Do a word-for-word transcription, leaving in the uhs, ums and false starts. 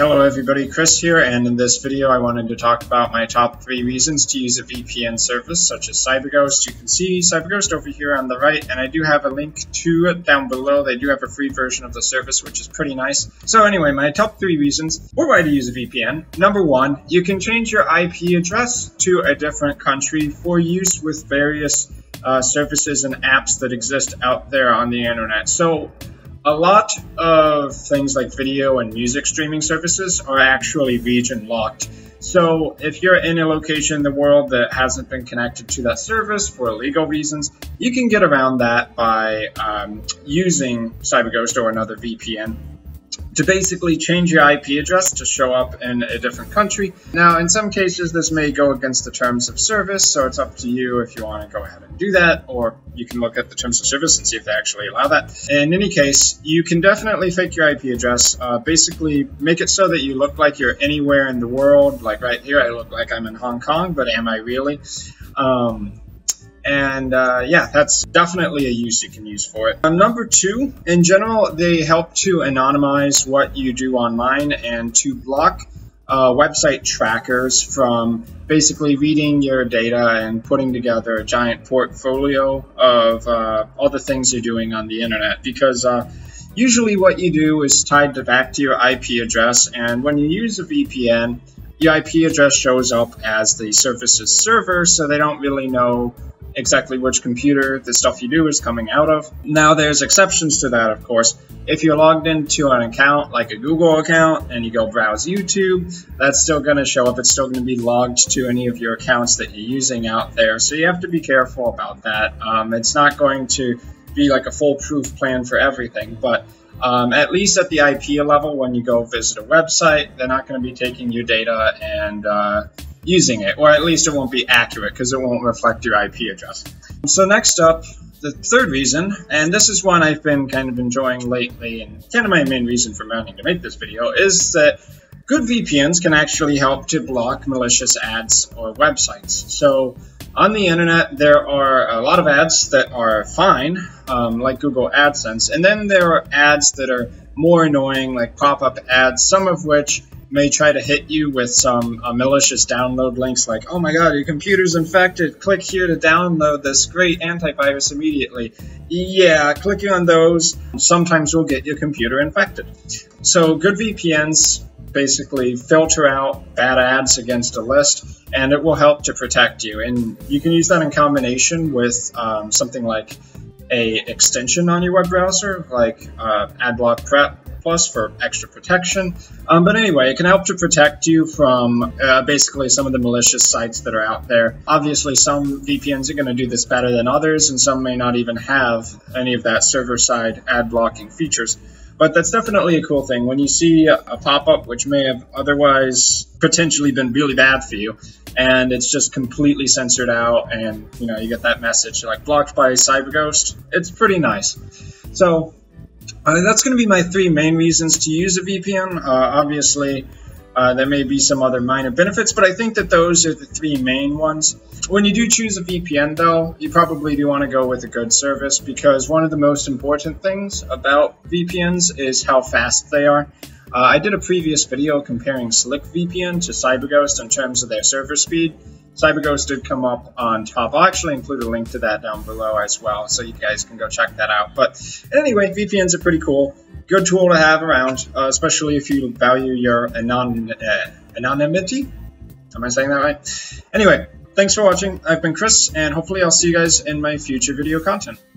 Hello everybody, Chris here, and in this video I wanted to talk about my top three reasons to use a V P N service such as CyberGhost. You can see CyberGhost over here on the right, and I do have a link to it down below. They do have a free version of the service, which is pretty nice. So anyway, my top three reasons for why to use a V P N. Number one, you can change your I P address to a different country for use with various uh, services and apps that exist out there on the internet. So a lot of things like video and music streaming services are actually region locked. So if you're in a location in the world that hasn't been connected to that service for legal reasons, you can get around that by um, using CyberGhost or another V P N to basically change your I P address to show up in a different country. Now, in some cases, this may go against the terms of service, so it's up to you if you want to go ahead and do that, or you can look at the terms of service and see if they actually allow that. In any case, you can definitely fake your I P address, uh, basically make it so that you look like you're anywhere in the world. Like right here, I look like I'm in Hong Kong, but am I really? Um, And uh, yeah, that's definitely a use you can use for it. Um, number two, in general, they help to anonymize what you do online and to block uh, website trackers from basically reading your data and putting together a giant portfolio of uh, all the things you're doing on the internet, because uh, usually what you do is tied to back to your I P address, and when you use a V P N, your I P address shows up as the service's server, so they don't really know exactly which computer the stuff you do is coming out of. Now, there's exceptions to that, of course. If you're logged into an account like a Google account and you go browse YouTube, that's still going to show up. It's still going to be logged to any of your accounts that you're using out there. So you have to be careful about that. Um, it's not going to be like a foolproof plan for everything, but um, at least at the I P level, when you go visit a website, they're not going to be taking your data and uh, using it, or at least it won't be accurate because it won't reflect your I P address. So next up, the third reason, and this is one I've been kind of enjoying lately and kind of my main reason for wanting to make this video, is that good V P Ns can actually help to block malicious ads or websites. So on the internet, there are a lot of ads that are fine, um, like Google AdSense, and then there are ads that are more annoying, like pop-up ads, some of which may try to hit you with some uh, malicious download links like, oh my god, your computer's infected, click here to download this great antivirus immediately. Yeah, clicking on those sometimes will get your computer infected. So good V P Ns basically filter out bad ads against a list, and it will help to protect you. And you can use that in combination with um, something like a extension on your web browser, like uh, Adblock Prep Plus for extra protection. Um, but anyway, it can help to protect you from uh, basically some of the malicious sites that are out there. Obviously, some V P Ns are going to do this better than others, and some may not even have any of that server-side ad blocking features. But that's definitely a cool thing. When you see a pop-up which may have otherwise potentially been really bad for you, and it's just completely censored out, and you know, you get that message like blocked by CyberGhost, it's pretty nice. So Uh, that's going to be my three main reasons to use a V P N. Uh, obviously, uh, there may be some other minor benefits, but I think that those are the three main ones. When you do choose a V P N, though, you probably do want to go with a good service, because one of the most important things about V P Ns is how fast they are. Uh, I did a previous video comparing Slick V P N to CyberGhost in terms of their server speed. CyberGhost did come up on top. I'll actually include a link to that down below as well, so you guys can go check that out. But anyway, V P Ns are pretty cool. Good tool to have around, uh, especially if you value your anon uh, anonymity. Am I saying that right? Anyway, thanks for watching. I've been Chris, and hopefully I'll see you guys in my future video content.